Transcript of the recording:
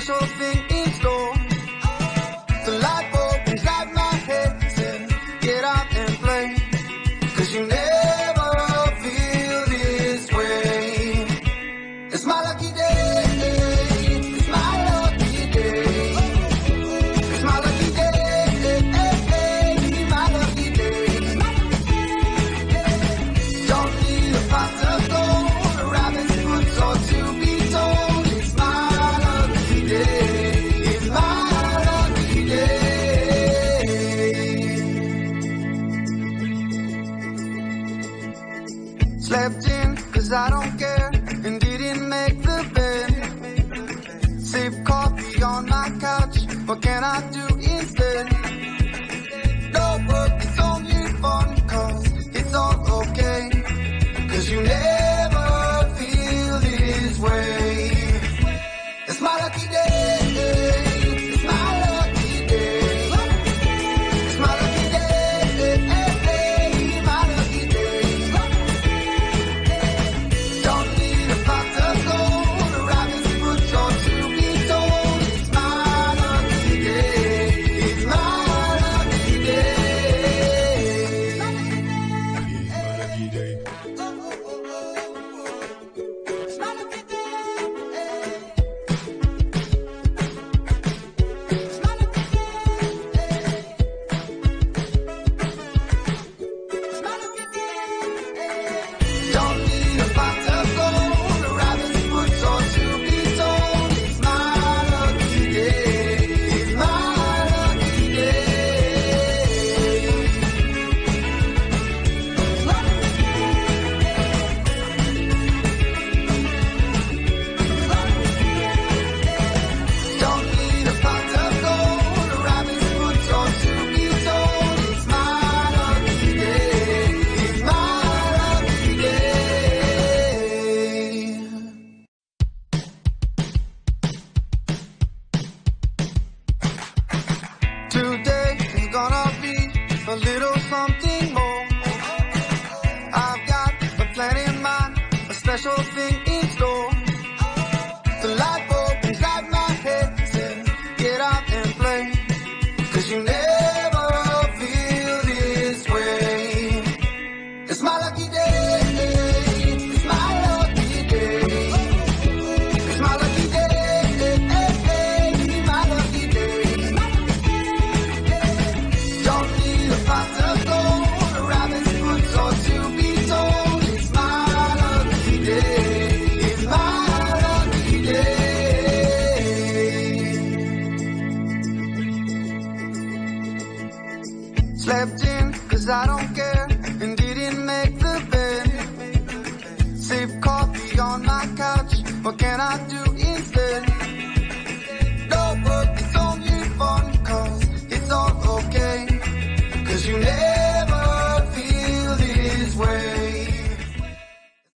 special thing in store. The light bulb inside my head said, get out and play, 'cause you never feel this way. It's my lucky day. It's my lucky day. It's my lucky day. My lucky day. Don't need a pot of gold, a rabbit's foot or to be told. It's my lucky day. It's my lucky day. Slept in 'cause I don't care, and didn't make the bed. Sip coffee on my couch, what can I do instead? No work, it's only fun, 'cause it's all okay, 'cause you never feel this way. It's my lucky day. It's my lucky day. It's my lucky day. My lucky day. Don't need a pot of gold, a rabbit's foot or to be told. It's my lucky day. It's my lucky day. It's my lucky day. It's my lucky day. It's my lucky day. Don't need a pot of gold, a rabbit's foot or to be told. It's my lucky day. It's my lucky day. It's my lucky day. Don't need a pot of gold, a rabbit's foot or to be told. It's my lucky day. It's my lucky day. Today is gonna be a little something more. I've got a plan in mind, a special thing in store. The light bulb inside my head said, get out and play, 'cause you never feel this way. It's my lucky day. It's my lucky day. It's my lucky day. My lucky day. Don't need a pot of gold, a rabbit's foot or to be told. It's my lucky day. It's my lucky day. Slept in 'cause I don't care, and didn't make the bed. Sip coffee on my couch, what can I do